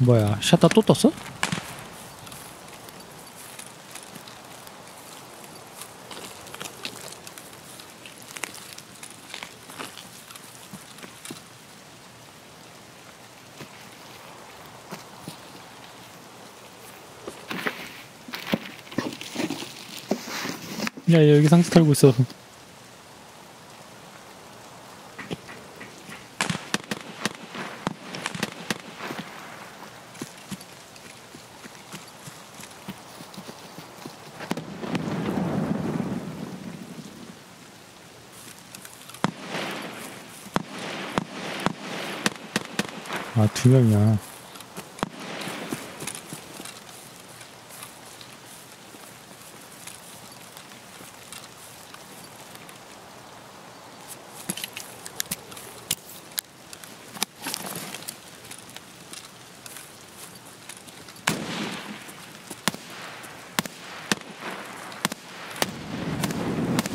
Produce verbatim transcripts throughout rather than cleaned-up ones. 뭐야, 샷다 또 떴어? 야, 여기 상자 털고 있어. 아, 두 명이야.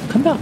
간다.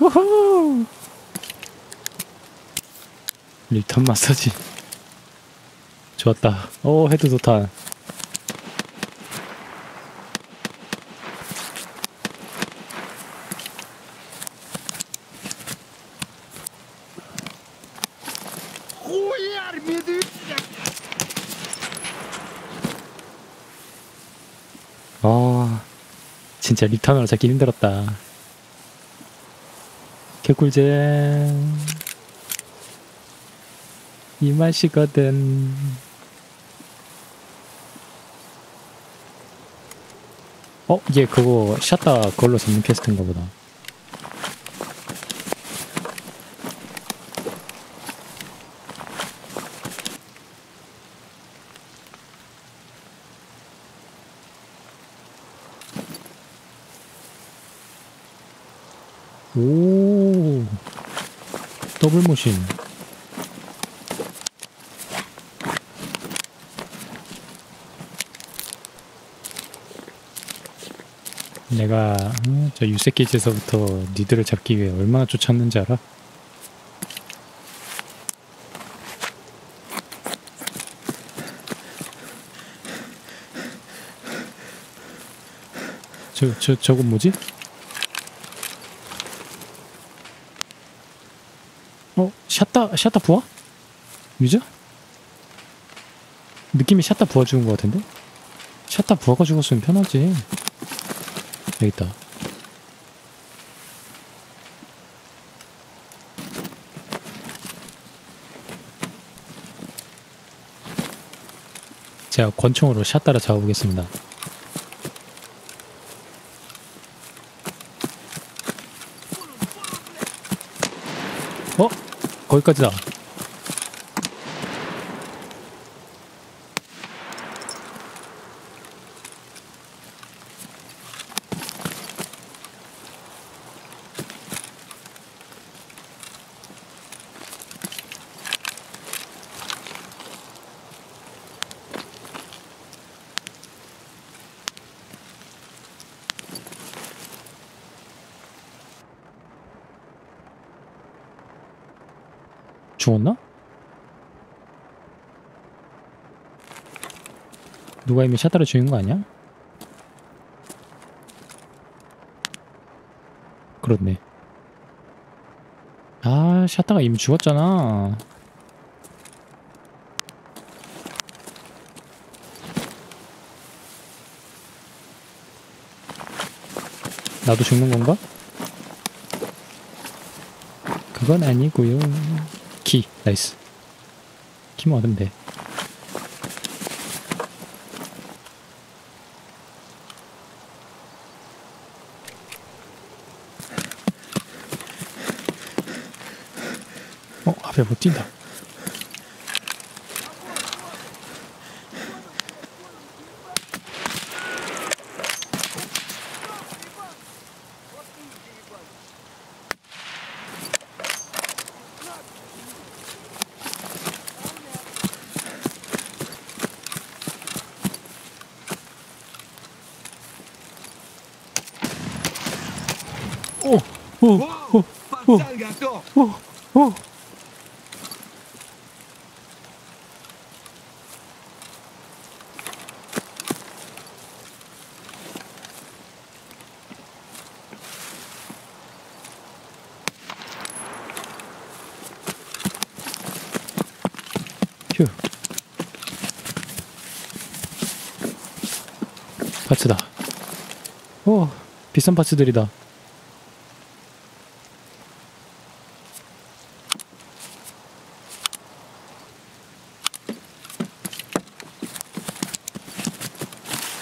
우후! 립턴 마사지 좋았다. 오, 헤드 좋다. 아, 진짜 립턴으로 잡기 힘들었다. 개꿀잼 이 맛이거든. 어? 얘 그거 샷다 걸로 잡는 퀘스트인가 보다. 오, 더블 모신. 내가 어, 저 유새끼 집에서부터 니들을 잡기 위해 얼마나 쫓았는지 알아? 저, 저, 저건 뭐지? 어? 샷다, 샷다 부하? 뮤즈? 느낌이 샷다 부하 죽은 것 같은데? 샷다 부하가 죽었으면 편하지. 여기 있다. 제가 권총으로 샷다를 잡아보겠습니다. 어? 거기까지다. 죽었나? 누가 이미 샷다를 죽인 거 아니야? 그렇네. 아, 샷다가 이미 죽었잖아. 나도 죽는 건가? 그건 아니고요. 키, 나이스. 키 먹으면 돼. 어, 앞에 뭐 뛴다. 오오오오오오 휴. 파츠다. 오, 비싼 파츠들이다.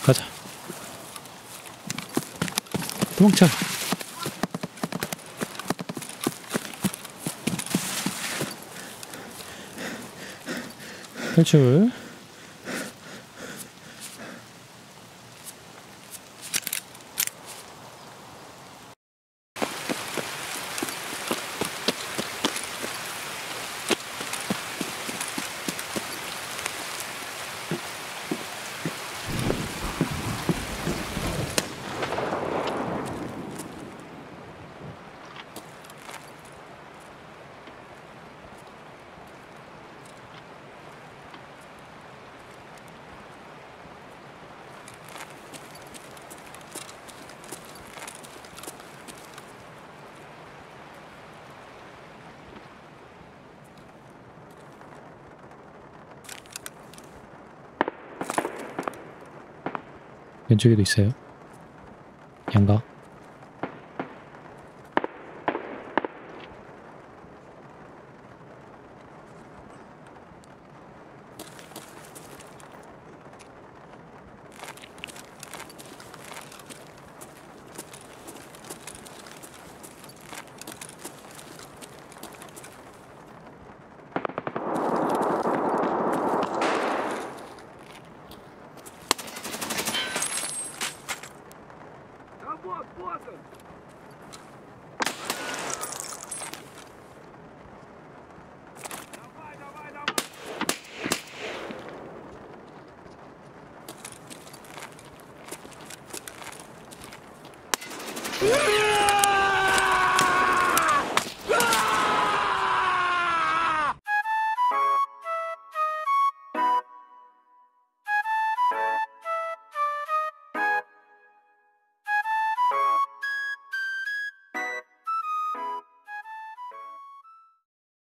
가자. 도망쳐. 탈출. 왼쪽에도 있어요. 양가.